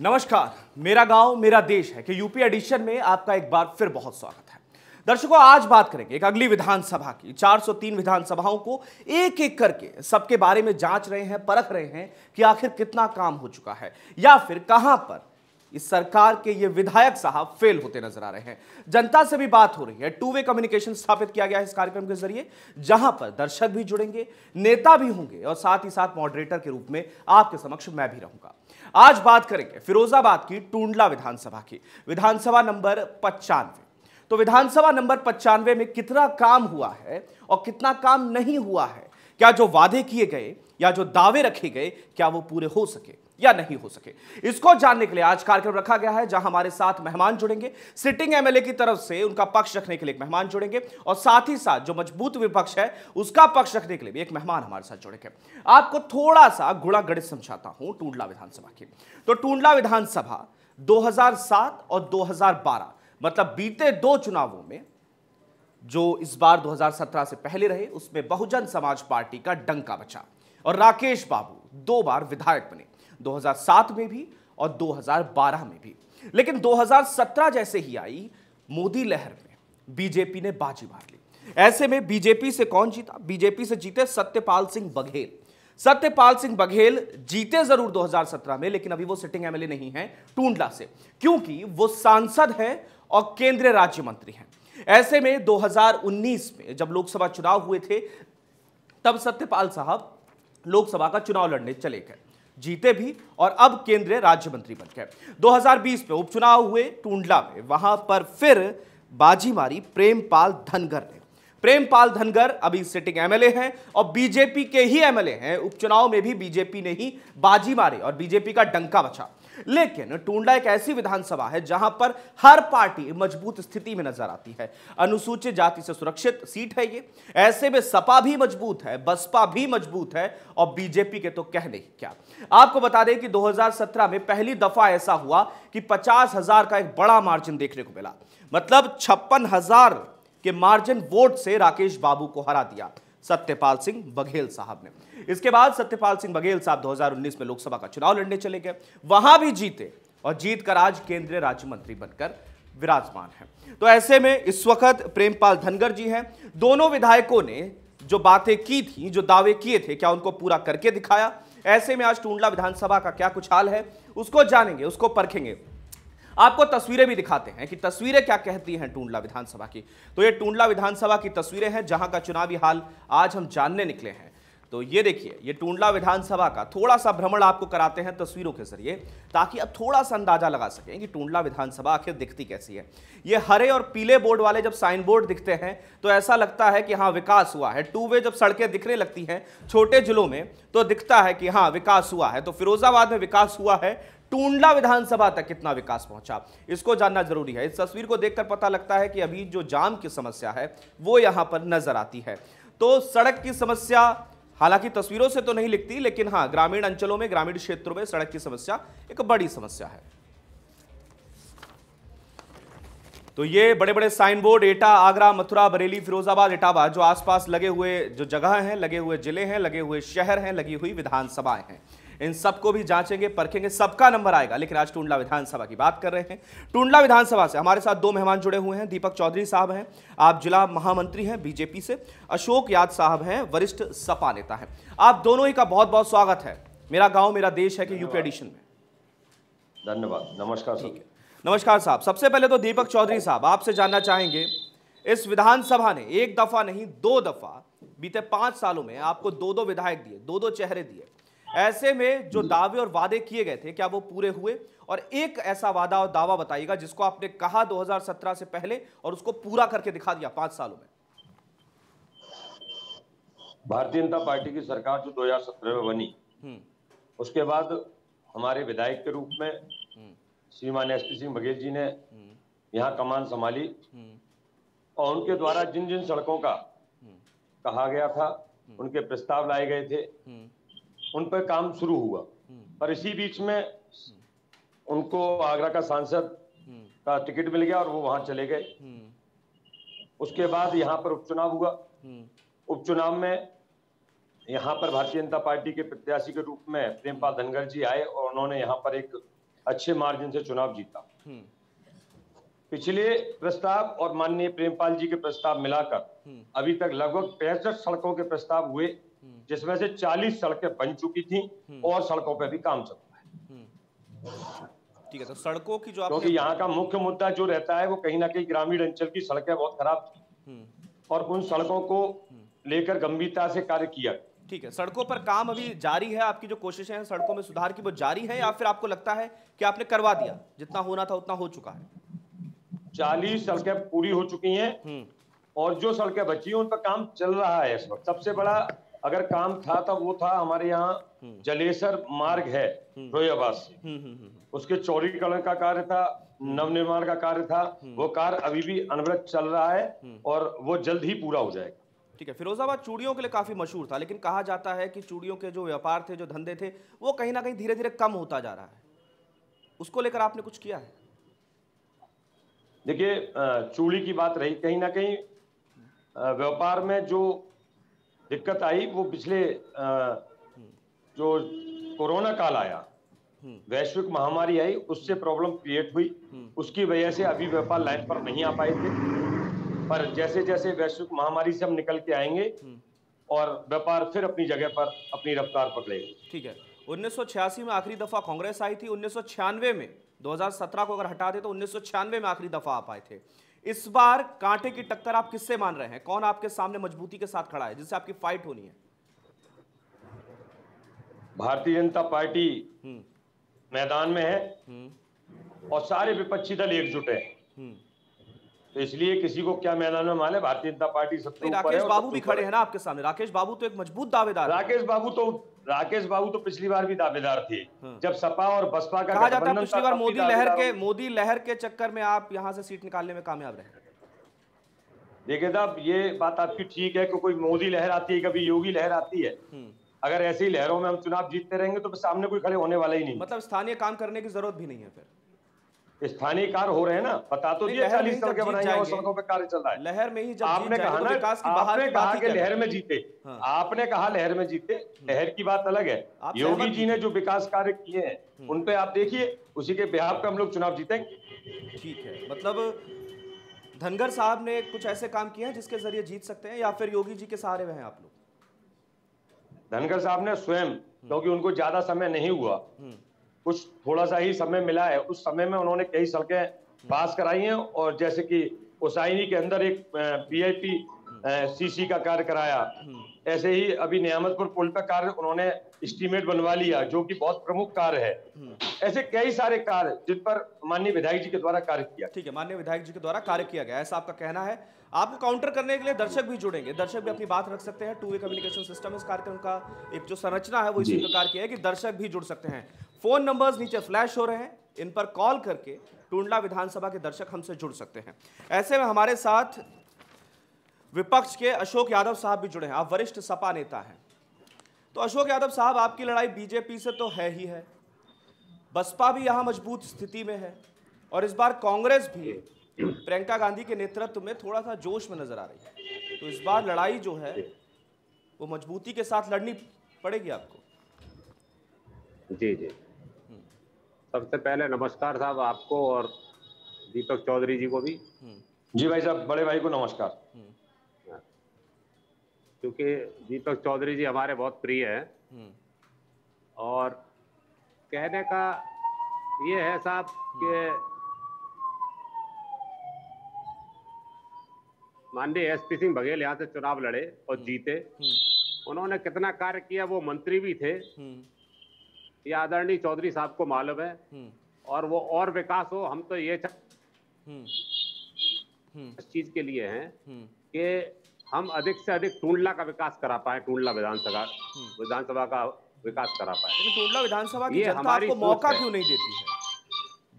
नमस्कार। मेरा गांव मेरा देश है कि यूपी एडिशन में आपका एक बार फिर बहुत स्वागत है। दर्शकों, आज बात करेंगे एक अगली विधानसभा की। 403 विधानसभाओं को एक एक करके सबके बारे में जांच रहे हैं, परख रहे हैं कि आखिर कितना काम हो चुका है या फिर कहां पर इस सरकार के ये विधायक साहब फेल होते नजर आ रहे हैं। जनता से भी बात हो रही है। टू वे कम्युनिकेशन स्थापित किया गया है इस कार्यक्रम के जरिए, जहां पर दर्शक भी जुड़ेंगे, नेता भी होंगे और साथ ही साथ मॉडरेटर के रूप में आपके समक्ष मैं भी रहूंगा। आज बात करेंगे फिरोजाबाद की टुंडला विधानसभा की, विधानसभा नंबर 95। तो विधानसभा नंबर 95 में कितना काम हुआ है और कितना काम नहीं हुआ है, क्या जो वादे किए गए या जो दावे रखे गए क्या वो पूरे हो सके या नहीं हो सके, इसको जानने के लिए आज कार्यक्रम रखा गया है, जहां हमारे साथ मेहमान जुड़ेंगे। सिटिंग एमएलए की तरफ से उनका पक्ष रखने के लिए एक मेहमान जुड़ेंगे और साथ ही साथ जो मजबूत विपक्ष है उसका पक्ष रखने के लिए भी एक मेहमान हमारे साथ जुड़ेंगे। आपको थोड़ा सा गुणागणित समझाता हूं टुंडला विधानसभा की। तो टुंडला विधानसभा 2007 और 2012, मतलब बीते दो चुनावों में, जो इस बार 2017 से पहले रहे, उसमें बहुजन समाज पार्टी का डंका बचा और राकेश बाबू दो बार विधायक बने, 2007 में भी और 2012 में भी। लेकिन 2017 जैसे ही आई मोदी लहर में बीजेपी ने बाजी मार ली। ऐसे में बीजेपी से कौन जीता? बीजेपी से जीते सत्यपाल सिंह बघेल। सत्यपाल सिंह बघेल जीते जरूर 2017 में, लेकिन अभी वो सिटिंग एमएलए नहीं है टुंडला से, क्योंकि वो सांसद हैं और केंद्रीय राज्य मंत्री हैं। ऐसे में 2019 में जब लोकसभा चुनाव हुए थे तब सत्यपाल साहब लोकसभा का चुनाव लड़ने चले गए, जीते भी और अब केंद्रीय राज्य मंत्री बन गए। 2020 में उपचुनाव हुए टुंडला में, वहां पर फिर बाजी मारी प्रेमपाल धनगर ने। प्रेमपाल धनगर अभी सिटिंग एमएलए हैं और बीजेपी के ही एमएलए हैं। उपचुनाव में भी बीजेपी ने ही बाजी मारी और बीजेपी का डंका बचा। लेकिन टुंडला एक ऐसी विधानसभा है जहां पर हर पार्टी मजबूत स्थिति में नजर आती है। अनुसूचित जाति से सुरक्षित सीट है ये। ऐसे में सपा भी मजबूत है, बसपा भी मजबूत है और बीजेपी के तो कहने क्या। आपको बता दें कि 2017 में पहली दफा ऐसा हुआ कि 50,000 का एक बड़ा मार्जिन देखने को मिला, मतलब 56,000 के मार्जिन वोट से राकेश बाबू को हरा दिया सत्यपाल सिंह बघेल साहब ने। इसके बाद सत्यपाल सिंह बघेल साहब 2019 में लोकसभा का चुनाव लड़ने चले गए, वहां भी जीते और जीतकर आज केंद्रीय राज्य मंत्री बनकर विराजमान हैं। तो ऐसे में इस वक्त प्रेमपाल धनगर जी हैं। दोनों विधायकों ने जो बातें की थी, जो दावे किए थे, क्या उनको पूरा करके दिखाया? ऐसे में आज टुंडला विधानसभा का क्या कुछ हाल है उसको जानेंगे, उसको परखेंगे। आपको तस्वीरें भी दिखाते हैं कि तस्वीरें क्या कहती हैं टुंडला विधानसभा की। तो ये टुंडला विधानसभा की तस्वीरें हैं जहां का चुनावी हाल आज हम जानने निकले हैं। तो ये देखिए, ये टुंडला विधानसभा का थोड़ा सा भ्रमण आपको कराते हैं तस्वीरों के जरिए, ताकि आप थोड़ा सा अंदाजा लगा सकें कि टुंडला विधानसभा आखिर दिखती कैसी है। ये हरे और पीले बोर्ड वाले जब साइन बोर्ड दिखते हैं तो ऐसा लगता है कि हाँ विकास हुआ है। टू वे जब सड़कें दिखने लगती हैं छोटे जिलों में तो दिखता है कि हाँ विकास हुआ है। तो फिरोजाबाद में विकास हुआ है, टुंडला विधानसभा तक कितना विकास पहुंचा इसको जानना जरूरी है। इस तस्वीर को देखकर पता लगता है कि अभी जो जाम की समस्या है वो यहाँ पर नजर आती है। तो सड़क की समस्या हालांकि तस्वीरों से तो नहीं लिखती, लेकिन हाँ ग्रामीण अंचलों में, ग्रामीण क्षेत्रों में सड़क की समस्या एक बड़ी समस्या है। तो ये बड़े बड़े साइन बोर्ड एटा, आगरा, मथुरा, बरेली, फिरोजाबाद, इटावा, जो आसपास लगे हुए जो जगह हैं, लगे हुए जिले हैं, लगे हुए शहर हैं, लगी हुई विधानसभाएं हैं, इन सबको भी जांचेंगे, परखेंगे, सबका नंबर आएगा। लेकिन आज टुंडला विधानसभा की बात कर रहे हैं। टुंडला विधानसभा से हमारे साथ दो मेहमान जुड़े हुए हैं। दीपक चौधरी साहब हैं, आप जिला महामंत्री हैं बीजेपी से। अशोक यादव साहब हैं, वरिष्ठ सपा नेता हैं। आप दोनों ही का बहुत बहुत स्वागत है मेरा गाँव मेरा देश है कि यूपी एडिशन में। धन्यवाद। नमस्कार। ठीक है, नमस्कार साहब। सबसे पहले तो दीपक चौधरी साहब, आपसे जानना चाहेंगे, इस विधानसभा ने एक दफा नहीं दो दफा बीते 5 सालों में आपको दो दो विधायक दिए, दो दो चेहरे दिए। ऐसे में जो दावे और वादे किए गए थे क्या वो पूरे हुए? और एक ऐसा वादा और दावा बताइएगा जिसको आपने कहा 2017 से पहले और उसको पूरा करके दिखा दिया 5 सालों में। भारतीय जनता पार्टी की सरकार जो 2017 में बनी, उसके बाद हमारे विधायक के रूप में श्रीमान एसपी सिंह बघेल जी ने यहाँ कमान संभाली और उनके द्वारा जिन जिन सड़कों का कहा गया था, उनके प्रस्ताव लाए गए थे, उन पर काम शुरू हुआ। पर इसी बीच में उनको आगरा का सांसद का टिकट मिल गया और वो वहां चले गए। उसके बाद यहाँ पर उपचुनाव हुआ। उपचुनाव में यहाँ पर भारतीय जनता पार्टी के प्रत्याशी के रूप में प्रेमपाल धनगर जी आए और उन्होंने यहाँ पर एक अच्छे मार्जिन से चुनाव जीता। पिछले प्रस्ताव और माननीय प्रेमपाल जी के प्रस्ताव मिलाकर अभी तक लगभग 65 सड़कों के प्रस्ताव हुए, जिसमें से 40 सड़कें बन चुकी थीं और सड़कों पर भी काम चल रहा है। ठीक है सर, सड़कों की जो आप, क्योंकि यहाँ का मुख्य मुद्दा जो रहता है वो कहीं ना कहीं ग्रामीण अंचल की सड़कें बहुत खराब थी और उन सड़कों को लेकर गंभीरता से कार्य किया। ठीक है, सड़कों पर काम अभी जारी है, आपकी जो कोशिशें हैं सड़कों में सुधार की वो जारी है या फिर आपको लगता है कि आपने करवा दिया, जितना होना था उतना हो चुका है? 40 सड़कें पूरी हो चुकी हैं और जो सड़कें बची हैं उन पर काम चल रहा है इस वक्त। सबसे बड़ा अगर काम था तब वो था हमारे यहाँ जलेसर मार्ग है फिरोजाबाद से, उसके चौड़ीकरण का कार्य था, नवनिर्माण का कार्य था, वो कार्य अभी भी अनवरत चल रहा है और वो जल्द ही पूरा हो जाएगा। ठीक है, फिरोजाबाद चूड़ियों के लिए काफी मशहूर था, लेकिन कहा जाता है कि चूड़ियों के जो व्यापार थे, जो धंधे थे, वो कहीं ना कहीं धीरे धीरे कम होता जा रहा है, उसको लेकर आपने कुछ किया है? देखिए, चूड़ी की बात रही, कहीं ना कहीं व्यापार में जो दिक्कत आई वो पिछले जो कोरोना काल आया, वैश्विक महामारी आई, उससे प्रॉब्लम क्रिएट हुई, उसकी वजह से अभी व्यापार लाइन पर नहीं आ पाए थे। पर जैसे जैसे वैश्विक महामारी से हम निकल के आएंगे और व्यापार फिर अपनी जगह पर अपनी रफ्तार पकड़ेगा। ठीक है, 1986 में आखिरी दफा कांग्रेस आई थी, 1996 में, 2017 को अगर हटा दे तो 1996 में आखिरी दफा आप आए थे। इस बार कांटे की टक्कर आप किससे मान रहे हैं? कौन आपके सामने मजबूती के साथ खड़ा है जिससे आपकी फाइट होनी है? भारतीय जनता पार्टी मैदान में है और सारे विपक्षी दल एकजुट है, तो इसलिए किसी को क्या मैदान में माने, भारतीय जनता पार्टी सबसे ऊपर है। राकेश बाबू भी खड़े हैं ना आपके सामने, राकेश बाबू तो एक मजबूत दावेदार। राकेश बाबू तो पिछली बार भी दावेदार थे जब सपा और बसपा का कहा जाता है। पिछली बार मोदी लहर के चक्कर में आप यहाँ से सीट निकालने में कामयाब रहे। देखिए साहब, ये बात आपकी ठीक है कि कोई मोदी लहर आती है, कभी योगी लहर आती है, अगर ऐसी लहरों में हम चुनाव जीतते रहेंगे तो सामने कोई खड़े होने वाला ही नहीं। मतलब स्थानीय काम करने की जरूरत भी नहीं है फिर? स्थानीय कार्य हो रहे हैं ना, बता तो दिया, 40 सड़कें बनाई हैं और सड़कों पे कार्य चल रहा है। लहर में ही जब आपने कहा ना, आपने कहा कि लहर में जीते, आपने कहा लहर में जीते, लहर की बात अलग है। योगी जी ने जो विकास कार्य किए हैं उन पे आप देखिए, उसी के बिहाफ पे हम लोग चुनाव जीतेंगे। ठीक है, मतलब धनगर साहब ने कुछ ऐसे काम किए हैं जिसके जरिए जीत सकते हैं या फिर योगी जी के सहारे में है आप लोग? धनगर साहब ने स्वयं, क्योंकि उनको ज्यादा समय नहीं हुआ, कुछ थोड़ा सा ही समय मिला है, उस समय में उन्होंने कई सड़कें पास कराई हैं और जैसे कि कोसाइनी के अंदर एक पीआईपी सीसी का कार्य कराया, ऐसे ही अभी नियामतपुर पुल पर कार्य उन्होंने एस्टीमेट बनवा लिया जो कि बहुत प्रमुख कार्य है। ऐसे कई सारे कार्य जिन पर माननीय विधायक जी के द्वारा कार्य किया। ठीक है, माननीय विधायक जी के द्वारा कार्य किया गया, ऐसा आपका कहना है। आपको काउंटर करने के लिए दर्शक भी जुड़ेंगे, दर्शक भी अपनी बात रख सकते हैं। टू वे कम्युनिकेशन सिस्टम इस कार्यक्रम का एक जो संरचना है वो इसी प्रकार की है कि दर्शक भी जुड़ सकते हैं। फोन नंबर्स नीचे फ्लैश हो रहे हैं, इन पर कॉल करके टुंडला विधानसभा के दर्शक हमसे जुड़ सकते हैं। ऐसे में हमारे साथ विपक्ष के अशोक यादव साहब भी जुड़े हैं, आप वरिष्ठ सपा नेता हैं। तो अशोक यादव साहब, आपकी लड़ाई बीजेपी से तो है ही है, बसपा भी यहाँ मजबूत स्थिति में है और इस बार कांग्रेस भी प्रियंका गांधी के नेतृत्व में थोड़ा सा जोश में नजर आ रही है, तो इस बार लड़ाई जो है वो मजबूती के साथ लड़नी पड़ेगी आपको? जी जी, सबसे पहले नमस्कार साहब आपको और दीपक चौधरी जी को भी। जी भाई साहब, बड़े भाई को नमस्कार, क्योंकि दीपक चौधरी जी हमारे बहुत प्रिय हैं और कहने का ये है साहब के माननीय एसपी सिंह बघेल यहाँ से चुनाव लड़े और जीते, उन्होंने कितना कार्य किया, वो मंत्री भी थे, ये आदरणीय चौधरी साहब को मालूम है और वो और विकास हो, हम तो ये इस चीज के लिए हैं कि हम अधिक से अधिक टुंडला का विकास करा पाए, टुंडला विधानसभा का विकास करा पाए। लेकिन टुंडला विधानसभा की जनता आपको मौका क्यों नहीं देती है?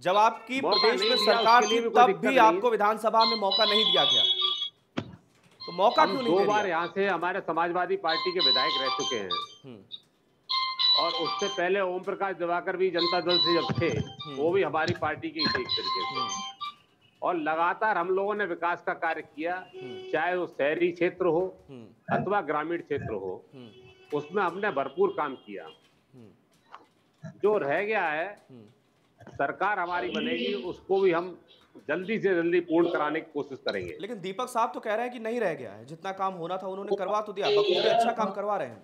जब आपकी प्रदेश में सरकार थी तब भी आपको विधानसभा में मौका नहीं दिया गया, तो मौका क्यों नहीं? 2 बार यहाँ से हमारे समाजवादी पार्टी के विधायक रह चुके हैं और उससे पहले ओम प्रकाश दिवाकर भी जनता दल से जब थे वो भी हमारी पार्टी के एक तरीके से, और लगातार हम लोगों ने विकास का कार्य किया, चाहे वो शहरी क्षेत्र हो अथवा ग्रामीण क्षेत्र हो, उसमें हमने भरपूर काम किया। जो रह गया है सरकार हमारी बनेगी उसको भी हम जल्दी से जल्दी पूर्ण कराने की कोशिश करेंगे। लेकिन दीपक साहब तो कह रहे हैं कि नहीं रह गया है, जितना काम होना था उन्होंने करवा तो दिया, बखूबी अच्छा काम करवा रहे हैं।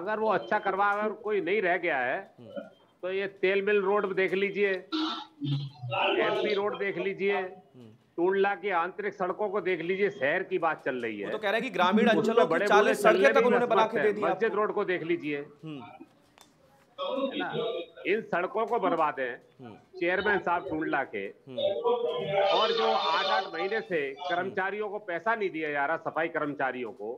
अगर वो अच्छा करवा अगर कोई नहीं रह गया है तो ये तेलमिल रोड देख लीजिए, एमपी रोड देख लीजिए, टुंडला की आंतरिक सड़कों को देख लीजिए, शहर की बात चल रही है तो कह रहे हैं कि ग्रामीण अंचलों में 40 सड़कें तक उन्होंने बना के दे दी। मस्जिद रोड को देख लीजिए, इन सड़कों को बर्बाद है चेयरमैन साहब टुंडला के, और जो 8-8 महीने से कर्मचारियों को पैसा नहीं दिया जा रहा, सफाई कर्मचारियों को,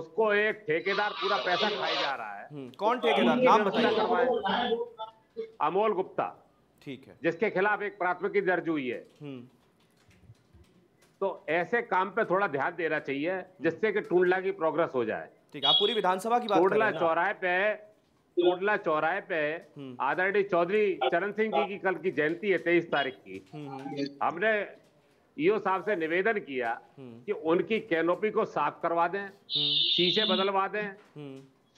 उसको एक ठेकेदार पूरा पैसा खाए जा रहा है। कौन ठेकेदार, नाम बताइए। अमोल गुप्ता, ठीक है, जिसके खिलाफ एक प्राथमिकी दर्ज हुई है। तो ऐसे काम पे थोड़ा ध्यान देना चाहिए जिससे कि टुंडला की प्रोग्रेस हो जाए। ठीक है, आप पूरी विधानसभा की बात कर रहे हैं। टुंडला चौराहे पे, टुंडला चौराहे पे आदरणीय चौधरी चरण सिंह जी की कल की जयंती है 23 तारीख की, हमने ईओ साहब से निवेदन किया कि उनकी कैनोपी को साफ करवा दें, शीशे बदलवा दें,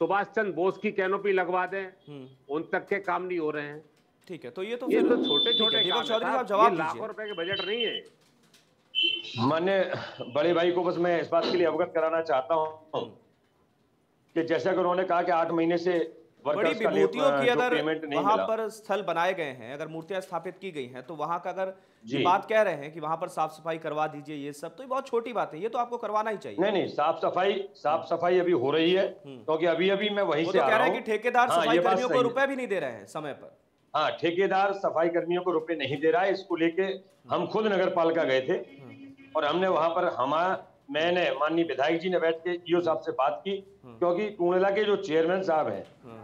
सुभाष चंद्र बोस की कैनोपी लगवा दें, उन तक के काम नहीं हो रहे हैं। ठीक है, तो ये तो छोटे छोटे दीपक चौधरी साहब जवाब दीजिए। लाखों रुपए के बजट नहीं है। माननीय बड़े भाई को बस मैं इस बात के लिए अवगत कराना चाहता हूँ कि जैसा कि उन्होंने कहा कि 8 महीने से बड़ी विभूतियों की अगर वहां पर स्थल बनाए गए हैं, अगर मूर्तियां स्थापित की गई हैं, तो वहां का अगर ये बात कह रहे हैं कि वहां पर साफ सफाई करवा दीजिए, ये सब तो ये बहुत छोटी बात है, ये तो आपको करवाना ही चाहिए। नहीं, साफ सफाई अभी हो रही है क्योंकि तो अभी मैं वहीं से कह रहा हूं कि ठेकेदार सफाई कर्मियों को रुपए भी नहीं दे रहे हैं समय पर। हाँ, ठेकेदार सफाई कर्मियों को रुपए नहीं दे रहा है। इसको लेके हम खुद नगरपालिका गए थे और हमने वहां पर मैंने माननीय विधायक जी ने बैठ के ईओ साहब से बात की, क्योंकि टुंडला के जो चेयरमैन साहब हैं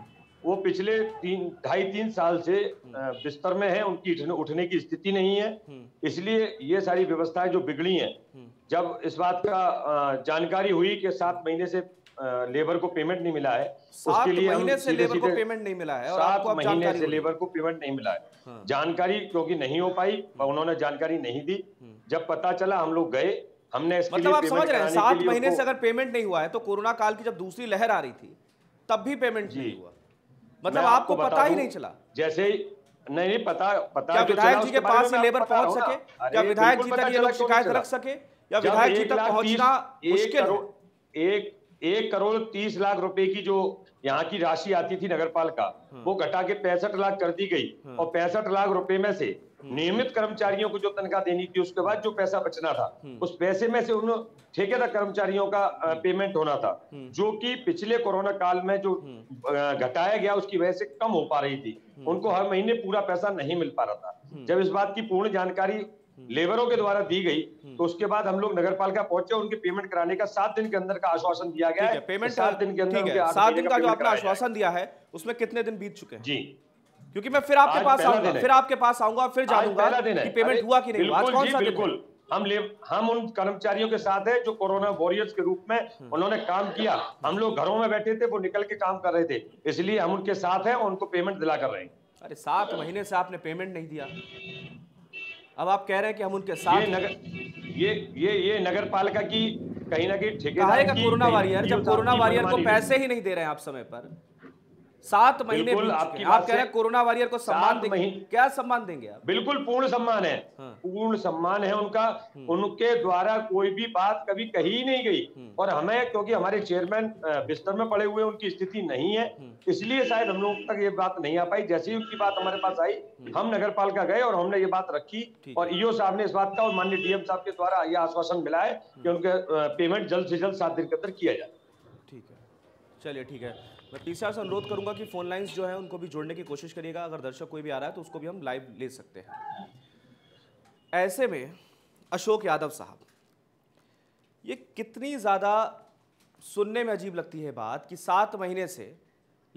वो पिछले 2.5-3 साल से बिस्तर में हैं, उनकी उठने की स्थिति नहीं है। इसलिए ये सारी व्यवस्थाएं जो बिगड़ी हैं, जब इस बात का जानकारी हुई कि 7 महीने से लेबर को पेमेंट नहीं मिला है, उसके लिए हम लेबर को पेमेंट नहीं मिला है, 7 महीने से लेबर को पेमेंट नहीं मिला है, जानकारी क्योंकि नहीं हो पाई, उन्होंने जानकारी नहीं दी। जब पता चला हम लोग गए, हमने इसके मतलब आप समझ रहे हैं 7 महीने से अगर पेमेंट नहीं हुआ है तो कोरोना काल की जब दूसरी लहर आ रही थी तब भी पेमेंट नहीं हुआ, मतलब आपको पता ही नहीं चला। जैसे नहीं पता क्या विधायक जी के पास लेबर पहुंच सके, क्या विधायक जी तक ये लोग शिकायत रख सके, या विधायक जी तक पहुंचना मुश्किल है। 1 करोड़ 30 लाख रुपए की जो यहाँ की राशि आती थी नगरपालिका, वो घटा के 65 लाख कर दी गई, और 65 लाख रुपए में से नियमित कर्मचारियों को जो तनख्वाह देनी थी, उसके बाद जो पैसा बचना था उस पैसे में से उन ठेकेदार कर्मचारियों का पेमेंट होना था, जो कि पिछले कोरोना काल में जो घटाया गया उसकी वजह से कम हो पा रही थी, उनको हर महीने पूरा पैसा नहीं मिल पा रहा था। जब इस बात की पूर्ण जानकारी लेबरों के द्वारा दी गई तो उसके बाद हम लोग नगरपालिका पहुंचे, उनके पेमेंट कराने का 7 दिन के अंदर का आश्वासन दिया गया है। पेमेंट 7 दिन के अंदर, 7 दिन का जो आपने आश्वासन दिया है उसमें कितने दिन बीत चुके हैं? जी, क्योंकि मैं फिर आपके पास आऊंगा, फिर जानूंगा कि पेमेंट हुआ कि नहीं। आज कौन सा बिल्कुल हम उन कर्मचारियों के साथ हैं जो कोरोना वॉरियर्स के रूप में उन्होंने काम किया, हम लोग घरों में बैठे थे, वो निकल के काम कर रहे थे, इसलिए हम उनके साथ हैं और उनको पेमेंट दिला कर रहे हैं। अरे 7 महीने से आपने पेमेंट नहीं दिया, अब आप कह रहे हैं कि हम उनके साथ। ये नगरपालिका की कहीं ना कहीं ठेकेदार का कोरोना वॉरियर, जब कोरोना वॉरियर को पैसे ही नहीं दे रहे हैं आप समय पर, 7 महीने आपकी आप कह रहे हैं कोरोना वॉरियर को सम्मान देंगे, क्या सम्मान देंगे आप? बिल्कुल पूर्ण सम्मान है। हाँ। पूर्ण सम्मान है उनका, उनके द्वारा कोई भी बात कभी कही नहीं गई, और हमें क्योंकि हमारे चेयरमैन बिस्तर में पड़े हुए, उनकी स्थिति नहीं है, इसलिए शायद हम लोग तक ये बात नहीं आ पाई। जैसे ही उनकी बात हमारे पास आई, हम नगरपालिका गए और हमने ये बात रखी, और ईओ साहब ने इस बात का और माननीय डीएम साहब के द्वारा यह आश्वासन मिला है कि उनके पेमेंट जल्द से जल्द 7 दिन के अंदर किया जाए। ठीक है, चलिए ठीक है, मैं पीसीआर से अनुरोध करूंगा कि फोन लाइंस जो है उनको भी जोड़ने की कोशिश करिएगा, अगर दर्शक कोई भी आ रहा है तो उसको भी हम लाइव ले सकते हैं। ऐसे में अशोक यादव साहब, ये कितनी ज़्यादा सुनने में अजीब लगती है बात कि 7 महीने से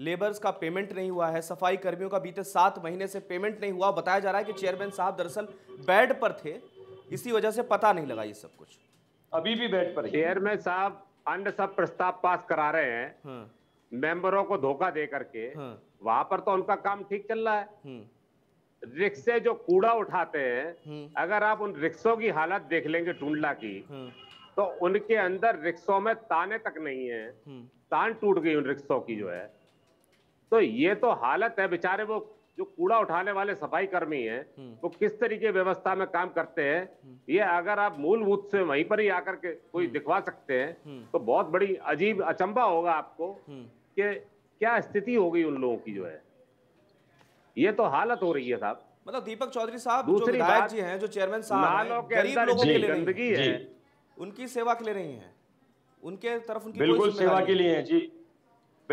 लेबर्स का पेमेंट नहीं हुआ है, सफाई कर्मियों का बीते 7 महीने से पेमेंट नहीं हुआ। बताया जा रहा है कि चेयरमैन साहब दरअसल बेड पर थे, इसी वजह से पता नहीं लगा ये सब कुछ। अभी भी बेड पर चेयरमैन साहब अन्य सब प्रस्ताव पास करा रहे हैं। हाँ। मेंबरों को धोखा दे करके। हाँ। वहां पर तो उनका काम ठीक चल रहा है। रिक्शे जो कूड़ा उठाते हैं, अगर आप उन रिक्शों की हालत देख लेंगे टुंडला की, तो उनके अंदर रिक्शों में ताने तक नहीं है, तान टूट गई उन रिक्शों की जो है। तो ये तो हालत है, बेचारे वो जो कूड़ा उठाने वाले सफाई कर्मी हैं वो किस तरीके व्यवस्था में काम करते हैं, ये अगर आप मूलभूत से वहीं पर ही आकर के कोई दिखवा सकते हैं तो बहुत बड़ी अजीब अचंभा होगा आपको कि क्या स्थिति हो गई उन लोगों की। जो है ये तो हालत हो रही है साहब। मतलब दीपक चौधरी साहब जो विधायक जी हैं, जो चेयरमैन साहब हैं, गरीब लोगों के लिए गंदगी है, उनकी सेवा के लिए नहीं है, उनके तरफ उनकी बिल्कुल सेवा के लिए है जी,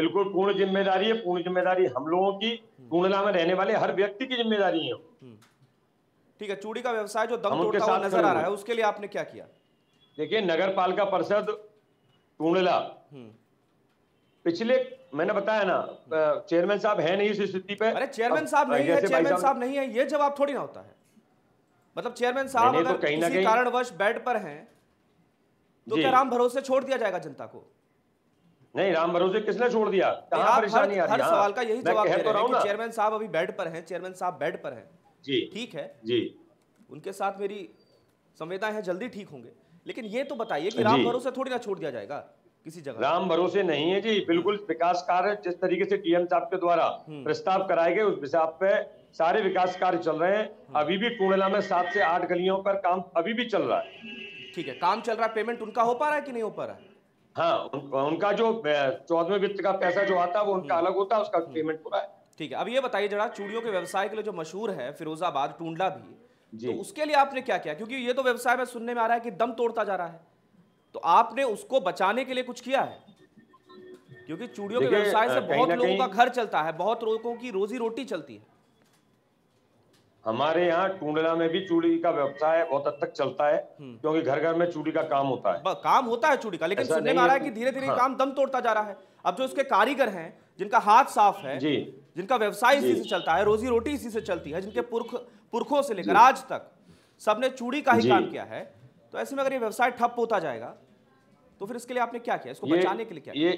बिल्कुल पूर्ण जिम्मेदारी है, पूर्ण जिम्मेदारी हम लोगों की, टुंडला में रहने वाले हर व्यक्ति की जिम्मेदारी है। ठीक है, चूड़ी का व्यवसाय जो दम तोड़ता हुआ नजर आ रहा है, उसके लिए आपने क्या किया? देखिए, नगर पालिका परिषद टुंडला पिछले, मैंने बताया ना, चेयरमैन साहब है नहीं इस स्थिति पे। अरे चेयरमैन साहब नहीं है, चेयरमैन साहब नहीं है, ये जवाब थोड़ी ना होता है। मतलब चेयरमैन साहब अगर किसी कारणवश बेड पर हैं तो क्या राम भरोसे छोड़ दिया जाएगा जनता को? नहीं, राम भरोसे किसने छोड़ दिया? परेशानी हर सवाल का यही जवाब दे रहे हैं कि चेयरमैन साहब अभी बेड पर हैं, चेयरमैन साहब बेड पर हैं जी, ठीक है जी, उनके साथ मेरी संवेदना है, जल्दी ठीक होंगे, लेकिन ये तो बताइए कि राम भरोसे थोड़ी ना छोड़ दिया जाएगा किसी जगह। राम भरोसे नहीं है जी, बिल्कुल विकास कार्य जिस तरीके से डीएम साहब के द्वारा प्रस्ताव कराए गए उस हिसाब पे सारे विकास कार्य चल रहे हैं। अभी भी टुंडला में 7 से 8 गलियों पर काम अभी भी चल रहा है। ठीक है, काम चल रहा है, पेमेंट उनका हो पा रहा है कि नहीं हो पा रहा है? हाँ, उनका जो 14वें वित्त का पैसा जो आता है वो उनका अलग होता है, उसका पेमेंट पूरा है। ठीक है, अब ये बताइए जरा, चूड़ियों के व्यवसाय के लिए जो मशहूर है फिरोजाबाद टुंडला भी, तो उसके लिए आपने क्या किया? क्योंकि ये तो व्यवसाय में सुनने में आ रहा है कि दम तोड़ता जा रहा है, तो आपने उसको बचाने के लिए कुछ किया है? क्योंकि चूड़ियों के व्यवसाय से बहुत लोगों का घर चलता है, बहुत लोगों की रोजी रोटी चलती है। हमारे यहाँ टुंडला में भी चूड़ी का व्यवसाय बहुत हद तक चलता है, क्योंकि घर घर में चूड़ी का काम होता है, काम होता है चूड़ी का, लेकिन सुनने में आ रहा है कि धीरे धीरे काम दम तोड़ता जा रहा है। अब जो उसके कारीगर हैं, जिनका हाथ साफ है, जिनका व्यवसाय इसी से चलता है, रोजी रोटी इसी से चलती है, जिनके पुरखों से लेकर आज तक सबने चूड़ी का ही काम किया है, तो ऐसे में अगर ये व्यवसाय ठप होता जाएगा तो फिर इसके लिए आपने क्या किया? इसको बचाने के लिए क्या?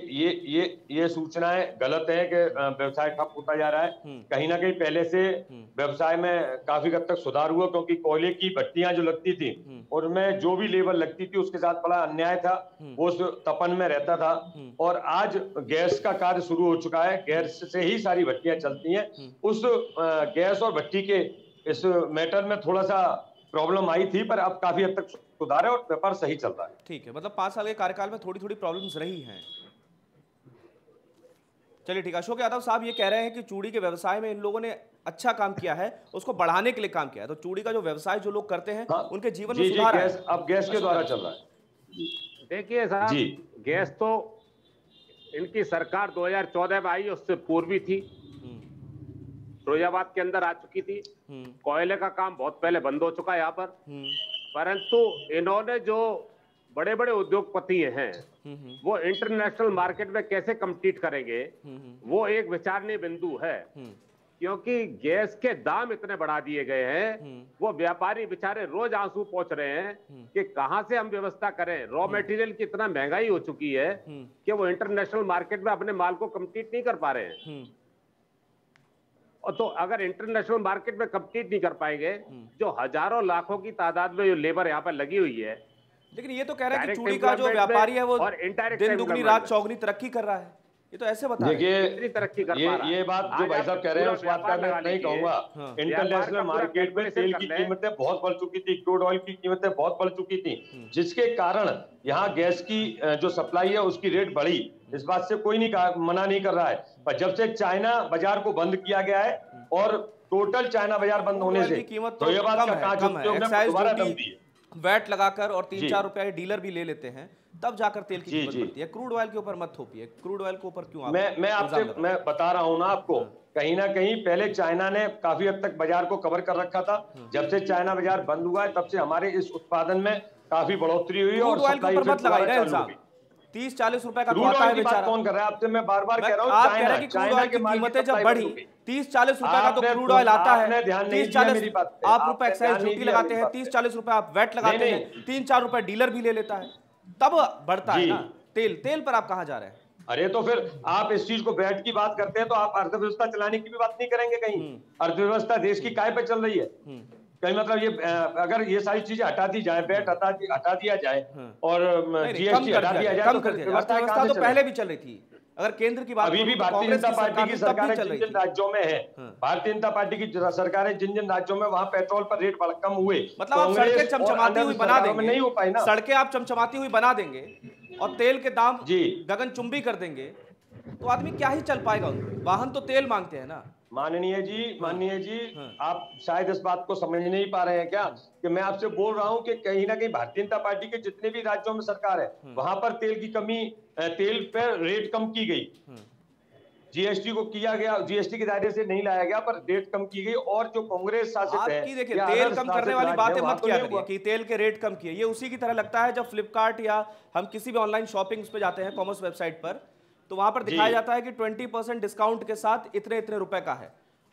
ये सूचनाएं गलत है कि व्यवसाय ठप होता जा रहा है। कहीं ना कहीं पहले से व्यवसाय में काफी हद तक सुधार हुआ, क्योंकि कोयले की भट्टियां जो लगती थी और उनमें जो भी लेबर लगती थी उसके साथ बड़ा अन्याय था, वो तपन में रहता था, और आज गैस का कार्य शुरू हो चुका है, गैस से ही सारी भट्टियां चलती है। उस गैस और भट्टी के इस मैटर में थोड़ा सा प्रॉब्लम आई थी, पर अब काफी हद तक सुधार है और व्यापार सही चल रहा है। ठीक है, मतलब 5 साल के कार्यकाल में थोड़ी थोड़ी प्रॉब्लम्स रही हैं। चलिए ठीक है, अशोक यादव साहब ये कह रहे हैं कि चूड़ी के व्यवसाय में इन लोगों ने अच्छा काम किया है, उसको बढ़ाने के लिए काम किया है, तो चूड़ी का जो व्यवसाय जो लोग करते हैं उनके जीवन में सुधार है। अब गैस के द्वारा चल रहा है। देखिए साहब, गैस तो इनकी सरकार 2014 में आई, उससे पूर्व भी थी, फिरोजाबाद के अंदर आ चुकी थी। कोयले का काम बहुत पहले बंद हो चुका है यहाँ पर, परंतु इन्होंने जो बड़े बड़े उद्योगपति हैं वो इंटरनेशनल मार्केट में कैसे कम्पीट करेंगे, वो एक विचारणीय बिंदु है, क्योंकि गैस के दाम इतने बढ़ा दिए गए हैं, वो व्यापारी बेचारे रोज आंसू पोंछ रहे हैं कि कहाँ से हम व्यवस्था करें। रॉ मटेरियल की इतना महंगाई हो चुकी है कि वो इंटरनेशनल मार्केट में अपने माल को कम्पीट नहीं कर पा रहे हैं, तो अगर इंटरनेशनल मार्केट में कम्पीट नहीं कर पाएंगे, जो हजारों लाखों की तादाद में जो लेबर यहाँ पर लगी हुई है। लेकिन ये तो कह रहा है कि चूड़ी का जो व्यापारी है वो दिन दुगनी रात चौगुनी तरक्की कर रहा है, ये तो ऐसे बता रहे हैं इतनी तरक्की कर पा रहा है। ये बात जो भाई साहब कह रहे हैं उस बात का मैं नहीं कहूंगा। इंटरनेशनल मार्केट में तेल की कीमतें बहुत बढ़ चुकी थी, क्रूड ऑयल की कीमतें बहुत बढ़ चुकी थी, जिसके कारण यहाँ गैस की जो सप्लाई है उसकी रेट बढ़ी, इस बात से कोई नहीं मना नहीं कर रहा है। पर जब से चाइना बाजार को बंद किया गया है और टोटल चाइना बाजार बंद होने से वैट लगाकर और 3-4 रुपया डीलर भी ले लेते हैं, तब जाकर तेल की कीमत बढ़ती है। क्रूड ऑयल के ऊपर मत थोपिए, क्रूड ऑयल के ऊपर क्यों? मैं आपसे मैं बता रहा हूं ना आपको, कहीं ना कहीं पहले चाइना ने काफी हद तक बाजार को कवर कर रखा था, जब से चाइना बाजार बंद हुआ है तब से हमारे इस उत्पादन में काफी बढ़ोतरी हुई है। और ऑयल के ऊपर मत लगाइए, 30-40 रुपए का आता है बेचारा। कौन कर रहा है आपसे? मैं बार-बार कह रहा हूँ, चाइना की कीमतें जब बढ़ी 30-40 रुपए का तो क्रूड ऑयल आता है, 30-40 आप रुपए एक्साइज ड्यूटी लगाते हैं, 30-40 रुपए आप वैट लगाते हैं, 3-4 रुपए डीलर भी ले लेता है, तब बढ़ता है ना तेल। तेल पर आप कहाँ जा रहे हैं? अरे तो फिर आप इस चीज को वैट की बात करते हैं तो आप अर्थव्यवस्था चलाने की भी बात नहीं करेंगे। कहीं अर्थव्यवस्था देश की काय पे चल रही है? कहीं मतलब ये अगर ये सारी चीजें हटा दी जाए, बैट हटा दिया जाए और जीएसटी हटा दिया जाए, तो पहले भी चल रही थी। अगर केंद्र की बात अभी भी भारतीय जनता पार्टी की सरकारें जिन जिन राज्यों में है, भारतीय जनता पार्टी की सरकारें जिन जिन राज्यों में वहाँ पेट्रोल पर रेट कम हुए, मतलब आप सड़कें चमचमाती हुई बना देंगे, नहीं हो पाई ना, सड़कें आप चमचमाती हुई बना देंगे और तेल के दाम गगनचुंबी कर देंगे तो आदमी क्या ही चल पाएगा। वाहन तो तेल मांगते हैं ना। माननीय जी, माननीय जी, आप शायद इस बात को समझ नहीं पा रहे हैं क्या कि मैं आपसे बोल रहा हूं कि कहीं ना कहीं भारतीय जनता पार्टी के जितने भी राज्यों में सरकार है वहां पर तेल की कमी, तेल पर रेट कम की गई, जीएसटी को किया गया, जीएसटी के दायरे से नहीं लाया गया पर रेट कम की गई। और जो कांग्रेस शासित है, देखिए तेल कम करने वाली बातें मत किया करिए कि तेल के रेट कम किए। ये उसी की तरह लगता है जब फ्लिपकार्ट या हम किसी भी ऑनलाइन शॉपिंग पे जाते हैं कॉमर्स वेबसाइट पर तो वहां पर दिखाया जाता है कि 20% डिस्काउंट के साथ इतने इतने रुपए का है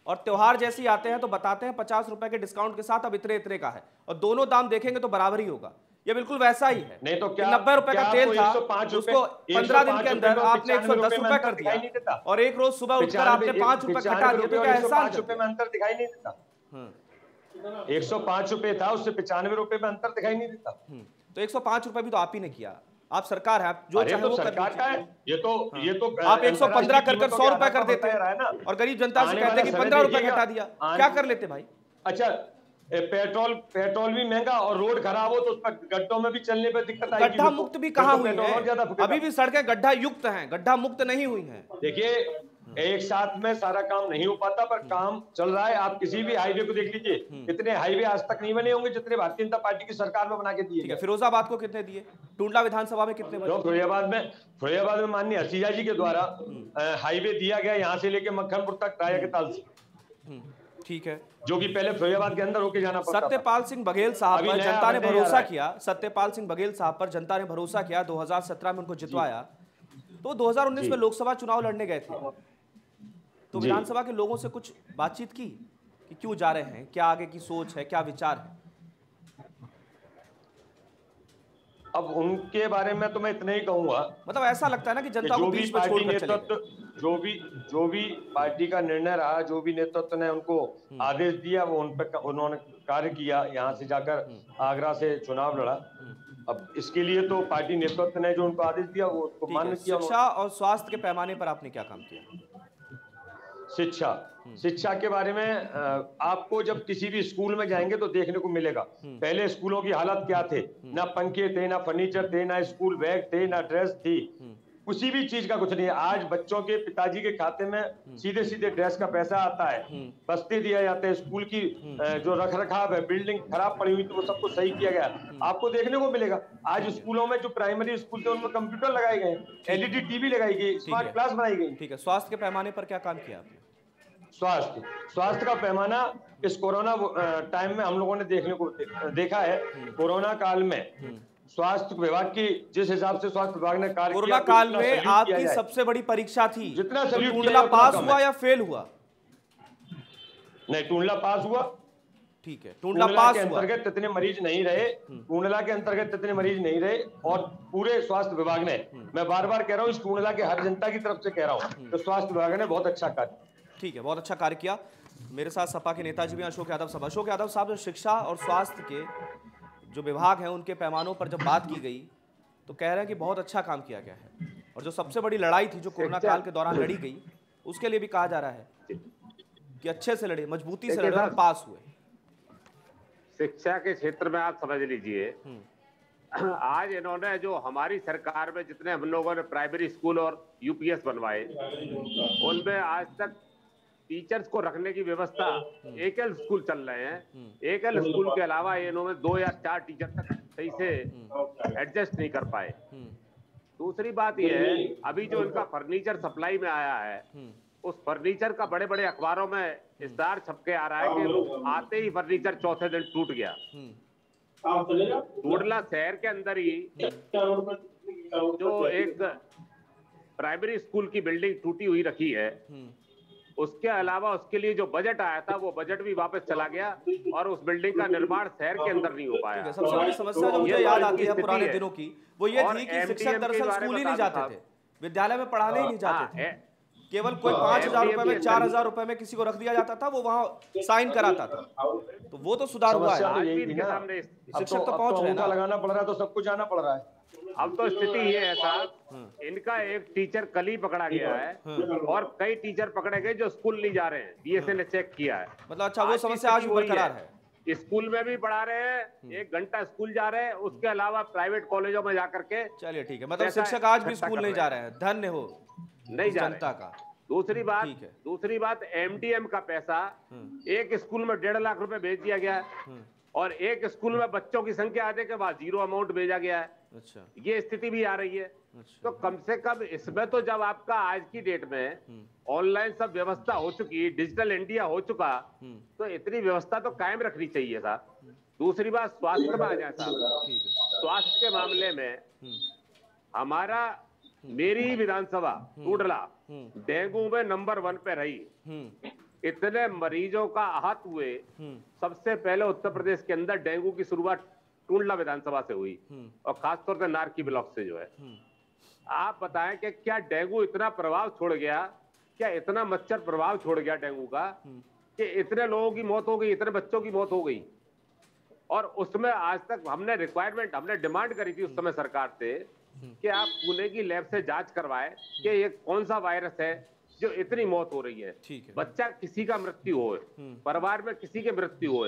और त्योहार जैसे ही आते हैं तो बताते हैं 50 रुपए के डिस्काउंट के साथ अब इतने इतने का है और दोनों दाम देखेंगे तो बराबर ही होगा। ये बिल्कुल वैसा ही है। नहीं तो 90 रुपए का तेल था उसको 15 दिन के अंदर आपने 110 रुपए कर दिया और एक रोज सुबह उठकर आपने 5 रुपए घटा दिया तो क्या एहसास में अंतर दिखाई नहीं देता। 105 रुपए था उससे 95 रुपए में अंतर दिखाई नहीं देता। तो 105 रुपए भी तो आप ही ने किया। आप सरकार है, आप जो चाहे वो सरकार का है। ये तो आप 115 कर 100 रुपए कर देते हैं और गरीब जनता से कहते हैं कि 15 रुपए घटा दिया, क्या कर लेते भाई। अच्छा, पेट्रोल भी महंगा और रोड खराब हो तो उस पर गड्ढों में भी चलने पर दिक्कत आएगी। गड्ढा मुक्त भी कहाँ हुई है, अभी भी सड़कें गड्ढा युक्त हैं, गड्ढा मुक्त नहीं हुई हैं। देखिए एक साथ में सारा काम नहीं हो पाता पर काम चल रहा है। आप किसी भी हाईवे को देख लीजिए, इतने हाईवे आज तक नहीं बने होंगे जितने भारतीय जनता पार्टी की सरकार में बना के दिए। फिरोजाबाद को कितने दिए, टुंडला विधानसभा में कितने बने? फिरोजाबाद में माननीय हसीजा जी के द्वारा हाईवे दिया गया यहाँ से लेके मक्खनपुर तक राया के ताल से, ठीक है, जो कि पहले फिरोजाबाद के अंदर होके जाना पड़ता। सत्यपाल सिंह बघेल साहब पर जनता ने भरोसा किया, सत्यपाल सिंह बघेल साहब पर जनता ने भरोसा किया, 2017 में उनको जितवाया। तो 2019 में लोकसभा चुनाव लड़ने गए थे तो विधानसभा के लोगों से कुछ बातचीत की कि क्यों जा रहे हैं, क्या आगे की सोच है, क्या विचार है? अब उनके बारे में तो मैं इतना ही कहूंगा, मतलब ऐसा लगता है ना कि जनता को बीच में छोड़कर चले गए। जो भी पार्टी का निर्णय रहा, जो भी नेतृत्व ने उनको आदेश दिया वो उन पर उन्होंने कार्य किया। यहाँ से जाकर आगरा से चुनाव लड़ा, अब इसके लिए तो पार्टी नेतृत्व ने जो उनको आदेश दिया वो उसको मान्य किया। शिक्षा और स्वास्थ्य के पैमाने पर आपने क्या काम किया? शिक्षा के बारे में आपको जब किसी भी स्कूल में जाएंगे तो देखने को मिलेगा पहले स्कूलों की हालत क्या थे, ना पंखे थे, ना फर्नीचर थे, ना स्कूल बैग थे, ना ड्रेस थी, किसी भी चीज का कुछ नहीं है। आज बच्चों के पिताजी के खाते में सीधे सीधे ड्रेस का पैसा आता है, बस्ते दिया जाते हैं, स्कूल की जो रख रखाव है, बिल्डिंग खराब पड़ी हुई तो वो सबको सही किया गया। आपको देखने को मिलेगा आज स्कूलों में, जो प्राइमरी स्कूल थे उनमें कंप्यूटर लगाए गए, एलईडी टीवी लगाई गई, स्मार्ट क्लास बनाई गई। ठीक है, स्वास्थ्य के पैमाने पर क्या काम किया आपने? स्वास्थ्य का पैमाना इस कोरोना टाइम में हम लोगों ने देखने को देखा है। कोरोना काल में स्वास्थ्य विभाग की जिस हिसाब से स्वास्थ्य विभाग ने कार्य किया, कोरोना काल में आपकी सबसे बड़ी परीक्षा थी, जितना टुंडला पास हुआ या फेल हुआ? नहीं, टुंडला पास हुआ, ठीक है, टुंडला पास हुआ, अंतर्गत इतने मरीज नहीं रहे, टुंडला के अंतर्गत इतने मरीज नहीं रहे और पूरे स्वास्थ्य विभाग ने, मैं बार बार कह रहा हूँ, इस टुंडला के हर जनता की तरफ से कह रहा हूँ तो स्वास्थ्य विभाग ने बहुत अच्छा कार्य, ठीक है, बहुत अच्छा कार्य किया। मेरे साथ सपा के नेता जी भी अशोक यादव साहब, अशोक यादव साहब जो शिक्षा और स्वास्थ्य के जो विभाग हैं उनके पैमानों पर जब बात की गई तो कह रहे हैं कि बहुत अच्छा काम किया गया है और जो सबसे बड़ी लड़ाई थी जो कोरोना काल के दौरान लड़ी गई उसके लिए भी कहा जा रहा है कि अच्छे से लड़े, मजबूती से लड़े, पास हुए। शिक्षा के क्षेत्र में आप समझ लीजिए, आज इन्होंने जो हमारी सरकार में जितने हम लोगों ने प्राइमरी स्कूल और यूपीएस बनवाए उनमें आज तक टीचर्स को रखने की व्यवस्था, एकल स्कूल चल रहे हैं, एकल स्कूल के अलावा इन्होंने 2 या 4 टीचर तक सही से एडजस्ट नहीं कर पाए। दूसरी बात यह है, अभी जो इनका फर्नीचर सप्लाई में आया है उस फर्नीचर का बड़े बड़े अखबारों में इश्तेहार छप के आ रहा है कि आते ही फर्नीचर चौथे दिन टूट गया। टुंडला शहर के अंदर ही जो एक प्राइमरी स्कूल की बिल्डिंग टूटी हुई रखी है, उसके अलावा उसके लिए जो बजट आया था वो बजट भी वापस चला गया और उस बिल्डिंग का निर्माण शहर के अंदर नहीं हो पाया। सबसे बड़ी समस्या जो मुझे याद आती है पुराने दिनों की वो ये थी कि शिक्षक दरअसल स्कूल ही नहीं जाते थे, विद्यालय में पढ़ाने ही नहीं जाते थे। केवल कोई 5,000 रुपए में 4,000 रुपए में किसी को रख दिया जाता था, वो वहाँ साइन कराता था, तो वो तो सुधार हुआ है। शिक्षक तो पहुँच रहे हैं, लगाना पड़ रहा है तो सब कुछ आना पड़ रहा है। अब तो स्थिति ये है साहब, इनका एक टीचर कल ही पकड़ा गया है और कई टीचर पकड़े गए जो स्कूल नहीं जा रहे हैं, बीएसए ने चेक किया है। मतलब अच्छा वो समस्या आज बरकरार है, स्कूल में भी पढ़ा रहे हैं, 1 घंटा स्कूल जा रहे हैं, उसके अलावा प्राइवेट कॉलेजों में जाकर के। चलिए ठीक है, मतलब शिक्षक आज भी स्कूल नहीं जा रहे हैं, धन्य हो नहीं जनता का। दूसरी बात एमडीएम का पैसा एक स्कूल में 1.5 लाख रुपए भेज दिया गया है और एक स्कूल में बच्चों की संख्या आने के बाद 0 अमाउंट भेजा गया है। अच्छा, ये स्थिति भी आ रही है। अच्छा, तो कम से कम इसमें तो जब आपका आज की डेट में ऑनलाइन सब व्यवस्था हो चुकी, डिजिटल इंडिया हो चुका, तो इतनी व्यवस्था तो कायम रखनी चाहिए साहब। दूसरी बात स्वास्थ्य में आ जाए साहब, स्वास्थ्य के मामले में हमारा मेरी विधानसभा टुंडला डेंगू में नंबर 1 पे रही। इतने मरीजों का आहत हुए, सबसे पहले उत्तर प्रदेश के अंदर डेंगू की शुरुआत टुंडला विधानसभा से हुई और खासतौर से नारकी ब्लॉक से जो है। आप बताएं कि क्या डेंगू इतना प्रभाव छोड़ गया, क्या इतना मच्छर प्रभाव छोड़ गया डेंगू का कि इतने लोगों की मौत हो गई, इतने बच्चों की मौत हो गई। और उसमें आज तक हमने रिक्वायरमेंट, हमने डिमांड करी थी उस समय सरकार से कि आप पुणे की लैब से जांच करवाएं कि ये कौन सा वायरस है जो इतनी मौत हो रही है। बच्चा किसी का मृत्यु हो, परिवार में किसी के मृत्यु हो,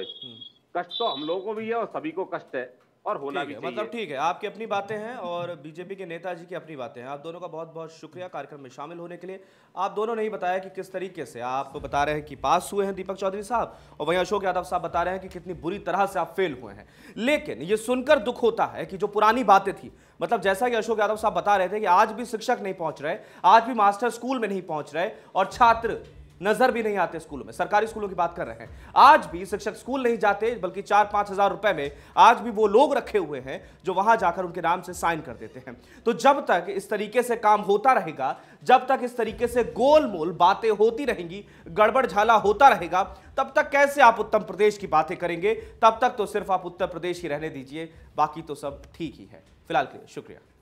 कष्ट तो हम लोगों को भी है और सभी को कष्ट है और होना भी चाहिए। मतलब ठीक है, आपकी अपनी बातें हैं और बीजेपी के नेताजी की अपनी बातें हैं। आप दोनों का बहुत बहुत शुक्रिया कार्यक्रम में शामिल होने के लिए। आप दोनों ने ही बताया कि किस तरीके से आप बता रहे हैं कि पास हुए हैं दीपक चौधरी साहब और वहीं अशोक यादव साहब बता रहे हैं कि कितनी बुरी तरह से आप फेल हुए हैं। लेकिन ये सुनकर दुख होता है कि जो पुरानी बातें थी, मतलब जैसा कि अशोक यादव साहब बता रहे थे कि आज भी शिक्षक नहीं पहुँच रहे, आज भी मास्टर स्कूल में नहीं पहुँच रहे और छात्र नजर भी नहीं आते स्कूलों में। सरकारी स्कूलों की बात कर रहे हैं, आज भी शिक्षक स्कूल नहीं जाते, बल्कि 4-5 हजार रुपए में आज भी वो लोग रखे हुए हैं जो वहां जाकर उनके नाम से साइन कर देते हैं। तो जब तक इस तरीके से काम होता रहेगा, जब तक इस तरीके से गोलमोल बातें होती रहेंगी, गड़बड़ झाला होता रहेगा, तब तक कैसे आप उत्तर प्रदेश की बातें करेंगे। तब तक तो सिर्फ आप उत्तर प्रदेश ही रहने दीजिए, बाकी तो सब ठीक ही है। फिलहाल के लिए शुक्रिया।